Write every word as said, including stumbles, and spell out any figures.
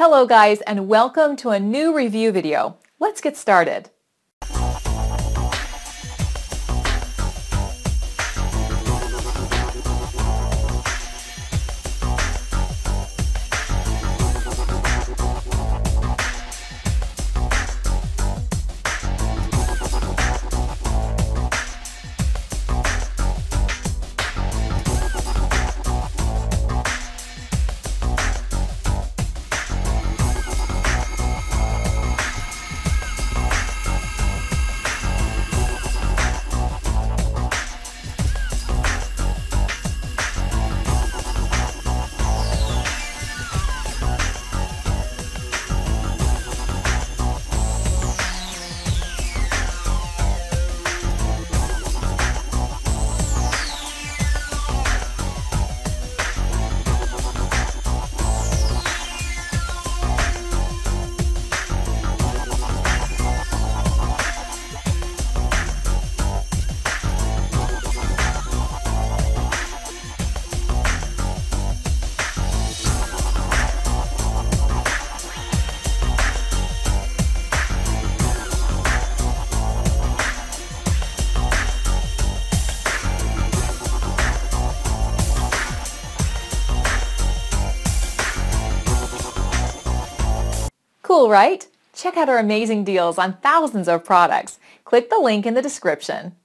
Hello guys, and welcome to a new review video. Let's get started. Cool, right? Check out our amazing deals on thousands of products. Click the link in the description.